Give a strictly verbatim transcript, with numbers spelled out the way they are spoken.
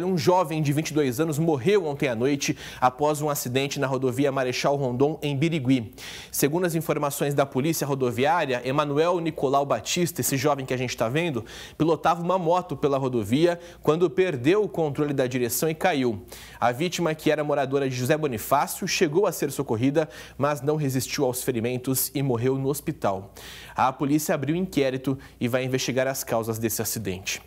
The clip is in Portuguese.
Um jovem de vinte e dois anos morreu ontem à noite após um acidente na rodovia Marechal Rondon, em Birigui. Segundo as informações da polícia rodoviária, Emmanuel Nicolau Batista, esse jovem que a gente está vendo, pilotava uma moto pela rodovia quando perdeu o controle da direção e caiu. A vítima, que era moradora de José Bonifácio, chegou a ser socorrida, mas não resistiu aos ferimentos e morreu no hospital. A polícia abriu inquérito e vai investigar as causas desse acidente.